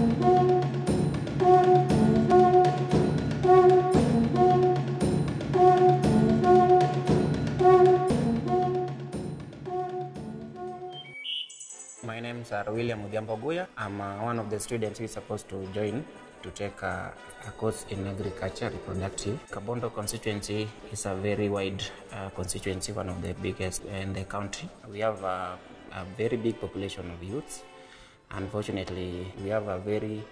My name is William Udiampoguya. I'm one of the students who is supposed to join to take a course in agriculture reproductive. Kabondo constituency is a very wide constituency, one of the biggest in the country. We have a very big population of youths. Unfortunately, we have a very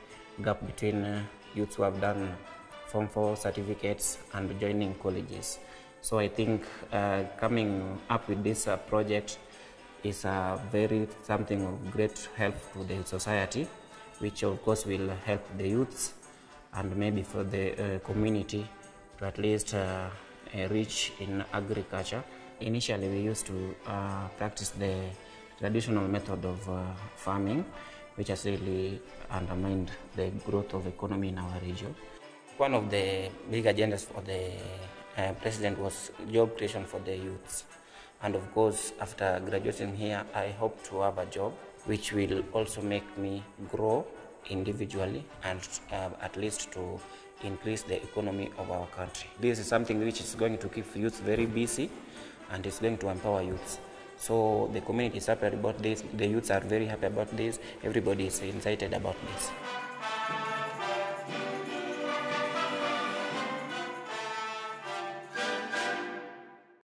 gap between youths who have done Form 4 certificates and joining colleges. So I think coming up with this project is something of great help to the society, which of course will help the youths and maybe for the community to at least reach in agriculture. Initially, we used to practice the traditional method of farming, which has really undermined the growth of economy in our region. One of the big agendas for the president was job creation for the youths. And of course, after graduating here, I hope to have a job which will also make me grow individually and at least to increase the economy of our country. This is something which is going to keep youth very busy and it's going to empower youth. So the community is happy about this, the youths are very happy about this, everybody is excited about this.